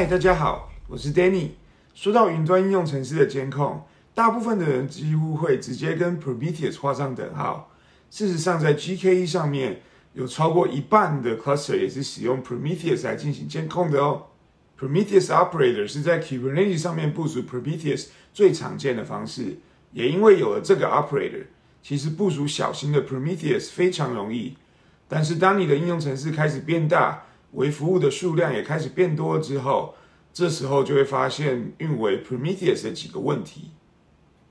嗨，大家好，我是 Danny。说到云端应用程式的监控，大部分的人几乎会直接跟 Prometheus 画上等号。事实上，在 GKE 上面有超过一半的 cluster 也是使用 Prometheus 来进行监控的哦。Prometheus Operator 是在 Kubernetes 上面部署 Prometheus 最常见的方式，也因为有了这个 Operator， 其实部署小型的 Prometheus 非常容易。但是当你的应用程式开始变大，为服务的数量也开始变多之后，这时候就会发现运维 Prometheus 的几个问题。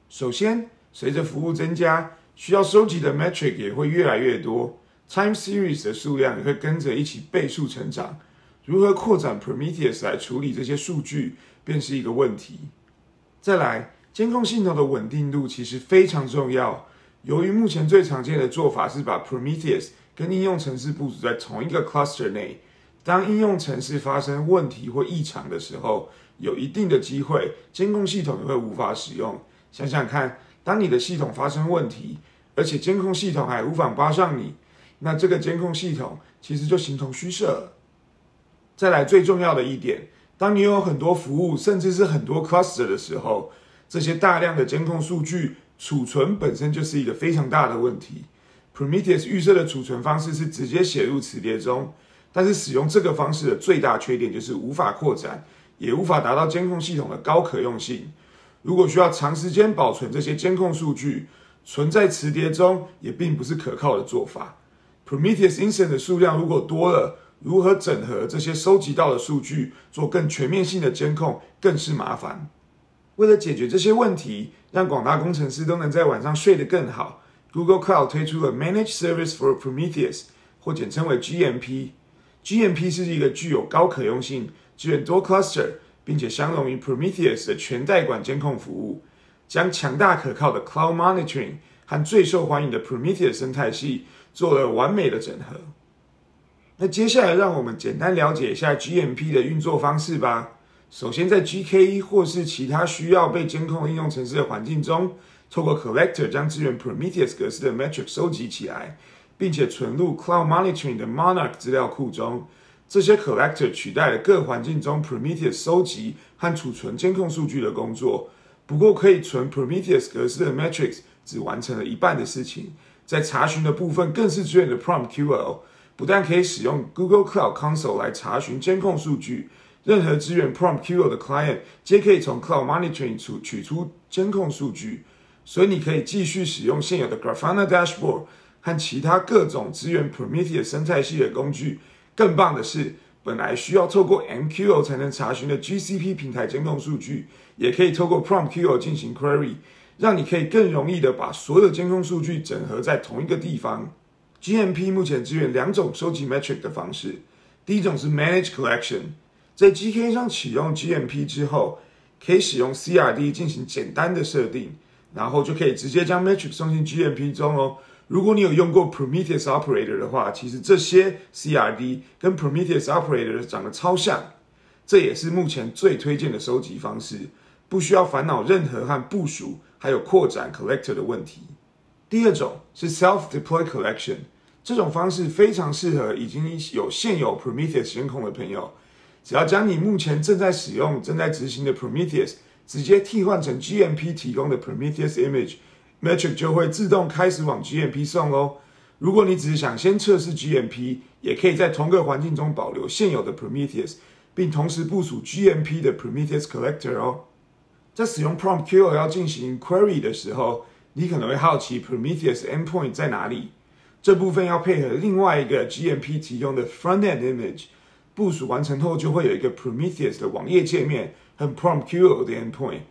首先，随着服务增加，需要收集的 metric 也会越来越多 ，time series 的数量也会跟着一起倍数成长。如何扩展 Prometheus 来处理这些数据，便是一个问题。再来，监控系统的稳定度其实非常重要。由于目前最常见的做法是把 Prometheus 跟应用程式部署在同一个 cluster 内。当应用程式发生问题或异常的时候，有一定的机会，监控系统也会无法使用。想想看，当你的系统发生问题，而且监控系统还无法帮上你，那这个监控系统其实就形同虚设了。再来最重要的一点，当你有很多服务，甚至是很多 cluster 的时候，这些大量的监控数据储存本身就是一个非常大的问题。Prometheus 预设的储存方式是直接写入磁碟中。但是使用这个方式的最大缺点就是无法扩展，也无法达到监控系统的高可用性。如果需要长时间保存这些监控数据，存在磁碟中也并不是可靠的做法。Prometheus Instance 的数量如果多了，如何整合这些收集到的数据做更全面性的监控更是麻烦。为了解决这些问题，让广大工程师都能在晚上睡得更好， Google Cloud 推出了 Managed Service for Prometheus， 或简称为 GMP。GMP 是一个具有高可用性、支援多 cluster， 并且相容于 Prometheus 的全代管监控服务，将强大可靠的 Cloud Monitoring 和最受欢迎的 Prometheus 生态系做了完美的整合。那接下来让我们简单了解一下 GMP 的运作方式吧。首先，在 GKE 或是其他需要被监控应用程式的环境中，透过 Collector 将支援 Prometheus 格式的 metric 收集起来，并且存入 Cloud Monitoring 的 Monarch 资料库中。这些 Collector 取代了各环境中 Prometheus 收集和储存监控数据的工作。不过，可以存 Prometheus 格式的 Metrics 只完成了一半的事情。在查询的部分更是支援了 PromQL， 不但可以使用 Google Cloud Console 来查询监控数据，任何支援 PromQL 的 Client 皆可以从 Cloud Monitoring 取出监控数据。所以，你可以继续使用现有的 Grafana Dashboard。和其他各种支援 Prometheus 生态系的工具，更棒的是，本来需要透过 MQL 才能查询的 GCP 平台监控数据，也可以透过 PromQL 进行 query， 让你可以更容易的把所有监控数据整合在同一个地方。GMP 目前支援两种收集 metric 的方式，第一种是 Managed Collection， 在 GK 上启用 GMP 之后，可以使用 CRD 进行简单的设定，然后就可以直接将 metric 送进 GMP 中哦。如果你有用过 Prometheus Operator 的话，其实这些 CRD 跟 Prometheus Operator 长得超像，这也是目前最推荐的收集方式，不需要烦恼任何和部署还有扩展 Collector 的问题。第二种是 Self-Deploy Collection， 这种方式非常适合已经有现有 Prometheus 监控的朋友，只要将你目前正在使用、正在执行的 Prometheus 直接替换成 GMP 提供的 Prometheus Image，Metric 就会自动开始往 GMP 送咯。如果你只是想先测试 GMP， 也可以在同个环境中保留现有的 Prometheus， 并同时部署 GMP 的 Prometheus Collector 哦。在使用 PromQL 要进行 query 的时候，你可能会好奇 Prometheus Endpoint 在哪里。这部分要配合另外一个 GMP 提供的 Frontend Image， 部署完成后就会有一个 Prometheus 的网页界面和 PromQL 的 Endpoint。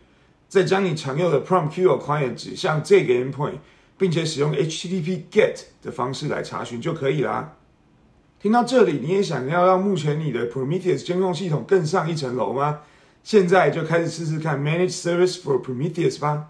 再将你常用的 PromQL client 指向这个 endpoint， 并且使用 HTTP GET 的方式来查询就可以啦。听到这里，你也想要让目前你的 Prometheus 监控系统更上一层楼吗？现在就开始试试看 Managed Service for Prometheus 吧。